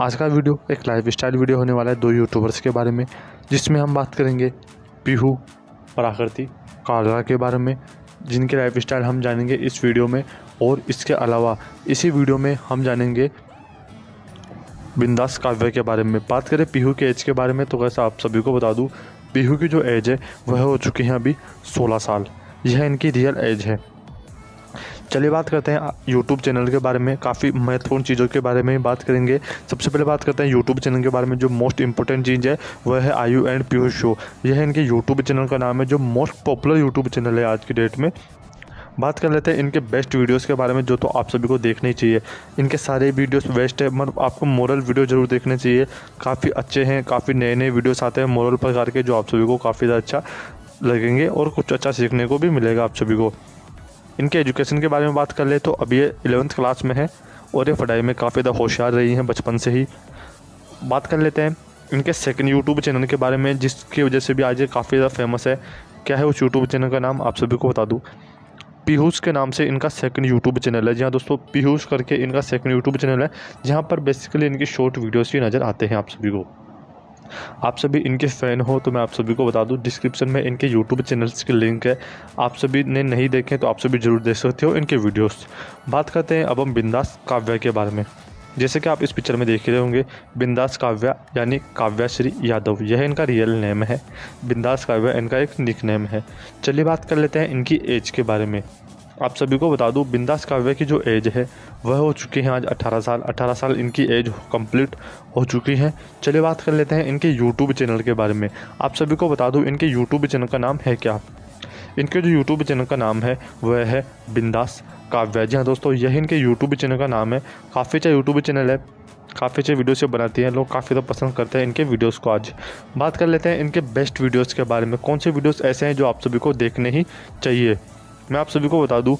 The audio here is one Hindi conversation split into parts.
आज का वीडियो एक लाइफ स्टाइल वीडियो होने वाला है दो यूट्यूबर्स के बारे में, जिसमें हम बात करेंगे पीहू और आकृति काव्या के बारे में, जिनके लाइफ स्टाइल हम जानेंगे इस वीडियो में। और इसके अलावा इसी वीडियो में हम जानेंगे बिंदास काव्य के बारे में। बात करें पीहू के एज के बारे में तो कैसा आप सभी को बता दूं, पीहू की जो एज है वह हो चुकी है अभी 16 साल। यह इनकी रियल एज है। चलिए बात करते हैं YouTube चैनल के बारे में। काफ़ी महत्वपूर्ण चीज़ों के बारे में बात करेंगे। सबसे पहले बात करते हैं YouTube चैनल के बारे में। जो मोस्ट इंपॉर्टेंट चीज़ है वह है आयु एंड प्योर शो। यह इनके YouTube चैनल का नाम है, जो मोस्ट पॉपुलर YouTube चैनल है आज की डेट में। बात कर लेते हैं इनके बेस्ट वीडियोस के बारे में, जो तो आप सभी को देखने ही चाहिए। इनके सारे वीडियोस बेस्ट है, मतलब आपको मोरल वीडियो ज़रूर देखने चाहिए। काफ़ी अच्छे हैं, काफ़ी नए नए वीडियोस आते हैं मोरल प्रकार के, जो आप सभी को काफ़ी ज़्यादा अच्छा लगेंगे और कुछ अच्छा सीखने को भी मिलेगा आप सभी को। इनके एजुकेशन के बारे में बात कर ले तो अब ये 11th क्लास में है और ये पढ़ाई में काफ़ी ज़्यादा होशियार रही हैं बचपन से ही। बात कर लेते हैं इनके सेकंड यूट्यूब चैनल के बारे में, जिसकी वजह से भी आज ये काफ़ी ज़्यादा फेमस है। क्या है उस यूट्यूब चैनल का नाम आप सभी को बता दूँ, पीहूस के नाम से इनका सेकंड यूट्यूब चैनल है। जी हाँ दोस्तों, पीहूस करके इनका सेकंड यूट्यूब चैनल है, जहाँ पर बेसिकली इनकी शॉर्ट वीडियोज़ ही नज़र आते हैं आप सभी को। आप सभी इनके फ़ैन हो तो मैं आप सभी को बता दूं, डिस्क्रिप्शन में इनके यूट्यूब चैनल्स के लिंक है। आप सभी ने नहीं देखे तो आप सभी ज़रूर देख सकते हो इनके वीडियोस। बात करते हैं अब हम बिंदास काव्या के बारे में। जैसे कि आप इस पिक्चर में देख रहे होंगे, बिंदास काव्या यानी काव्याश्री यादव, यह इनका रियल नेम है। बिंदास काव्या इनका एक निक नेम है। चलिए बात कर लेते हैं इनकी एज के बारे में। आप सभी को बता दूं, बिंदास काव्या की जो एज है वह हो चुकी है आज 18 साल। 18 साल इनकी एज कंप्लीट हो चुकी है। चलिए बात कर लेते हैं इनके YouTube चैनल के बारे में। आप सभी को बता दूं, इनके YouTube चैनल का नाम है क्या, इनके जो YouTube चैनल का नाम है वह है बिंदास काव्या। जी हाँ दोस्तों, यही इनके YouTube चैनल का नाम है। काफ़ी अच्छा यूट्यूब चैनल है, काफ़ी अच्छे वीडियोस से बनाती हैं, लोग काफ़ी तो पसंद करते हैं इनके वीडियोस को। आज बात कर लेते हैं इनके बेस्ट वीडियोस के बारे में। कौन से वीडियोस ऐसे हैं जो आप सभी को देखने ही चाहिए, मैं आप सभी को बता दूं।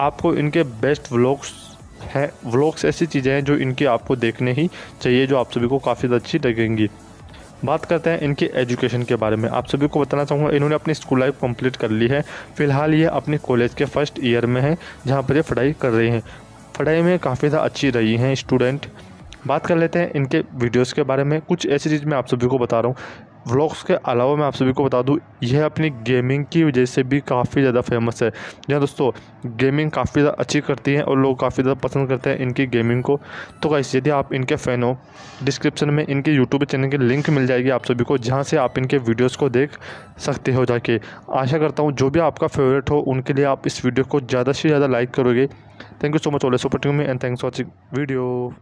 आपको इनके बेस्ट व्लॉग्स हैं, व्लॉग्स ऐसी चीज़ें हैं जो इनकी आपको देखने ही चाहिए, जो आप सभी को काफ़ी अच्छी लगेंगी। बात करते हैं इनके एजुकेशन के बारे में। आप सभी को बताना चाहूँगा, इन्होंने अपनी स्कूल लाइफ कंप्लीट कर ली है। फ़िलहाल ये अपने कॉलेज के फर्स्ट ईयर में है, जहाँ पर ये पढ़ाई कर रहे हैं। पढ़ाई में काफ़ी ज़्यादा अच्छी रही हैं स्टूडेंट। बात कर लेते हैं इनके वीडियोस के बारे में। कुछ ऐसी चीज़ मैं आप सभी को बता रहा हूँ। व्लॉग्स के अलावा मैं आप सभी को बता दूँ, यह अपनी गेमिंग की वजह से भी काफ़ी ज़्यादा फेमस है। जी दोस्तों, गेमिंग काफ़ी ज़्यादा अच्छी करती हैं और लोग काफ़ी ज़्यादा पसंद करते हैं इनकी गेमिंग को। तो गाइस, यदि आप इनके फ़ैन हो, डिस्क्रिप्शन में इनके यूट्यूब चैनल की लिंक मिल जाएगी आप सभी को, जहाँ से आप इनके वीडियोज़ को देख सकते हो जाके। आशा करता हूँ जो भी आपका फेवरेट हो उनके लिए आप इस वीडियो को ज़्यादा से ज़्यादा लाइक करोगे। Thank you so much all supporting me and thanks for watching video.